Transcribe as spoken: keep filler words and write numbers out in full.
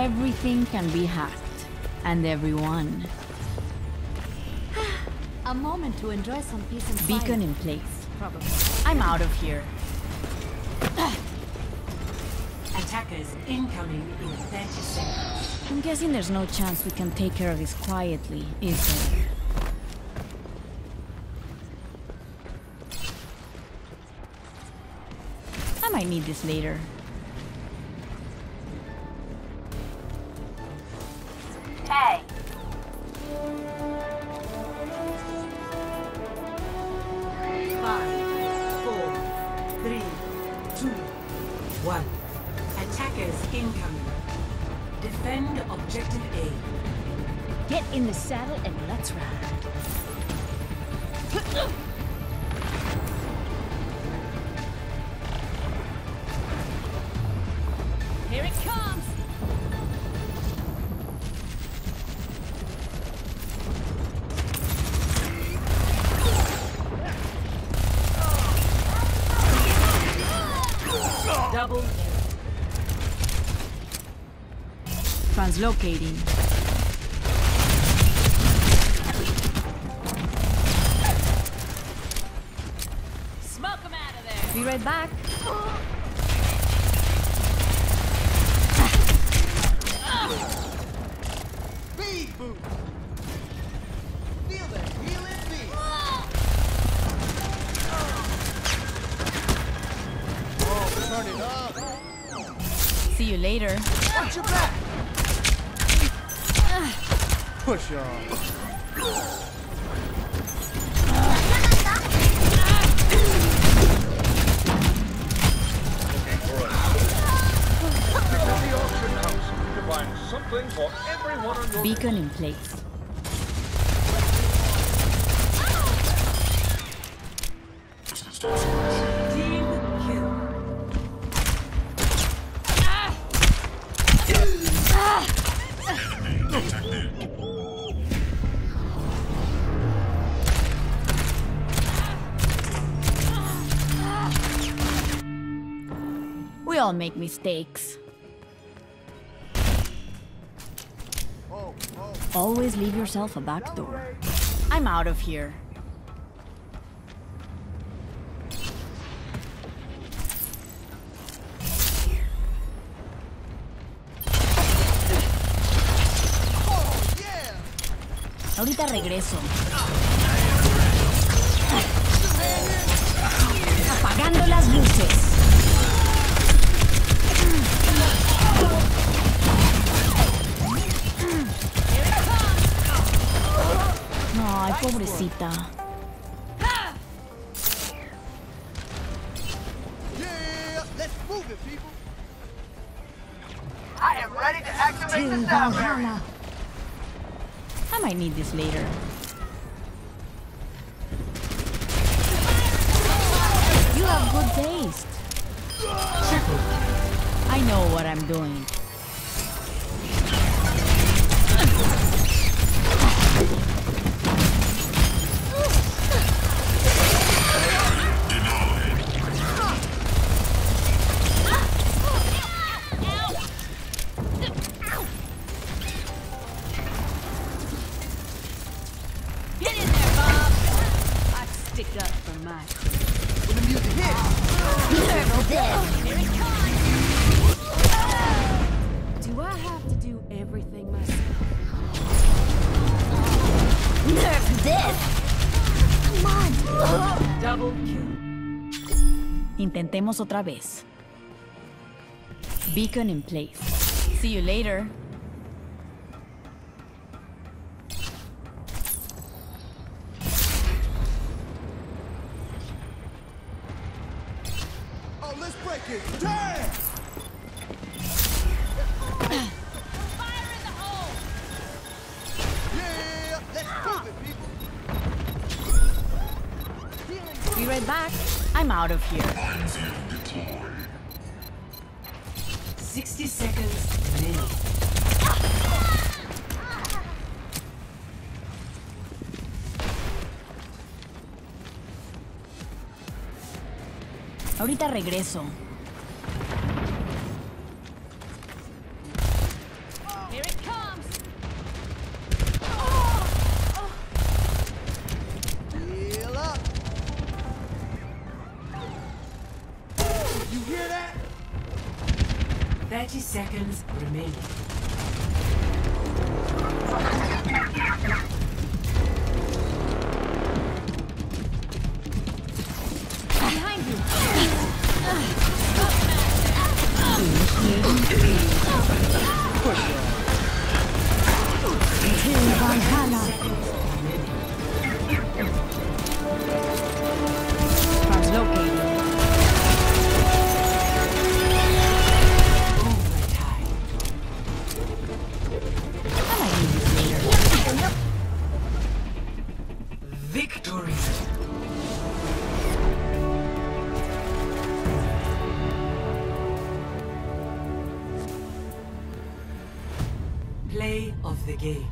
Everything can be hacked, and everyone. A moment to enjoy some peace and quiet. Beacon in place. Probably. I'm out of here. Attackers incoming in thirty seconds. I'm guessing there's no chance we can take care of this quietly, is there? I might need this later. Hey! five, four, three, two, one. Attackers incoming. Defend objective A. Get in the saddle and let's ride. Here it comes! Double. Translocating. Smoke them out of there. Be right back. Speed boost. Feel that healing beat. Turn it up. See you later. Watch your back. Push on. Looking for it. Visit the auction house to find something for everyone on your beacon in place. We all make mistakes. Oh, oh. Always leave yourself a back door. I'm out of here. Oh, yeah. Ahorita regreso. Apagando las luces. Ay, pobrecita. Yeah, let's move it, people. I am ready to activate the sound barrier. I might need this later. You have good taste. I know what I'm doing. Up for mine. When the music hits, oh, dead. Do I have to do everything myself? Nerf this! Come on! Oh. Double kill. Intentemos otra vez. Beacon in place. See you later. Let's break it. Damn! Fire in the hole! Yeah! Let's move it, people! Be right back. I'm out of here. sixty seconds. Ahorita regreso. thirty seconds remaining. Behind you! Push you! Located. Play of the game.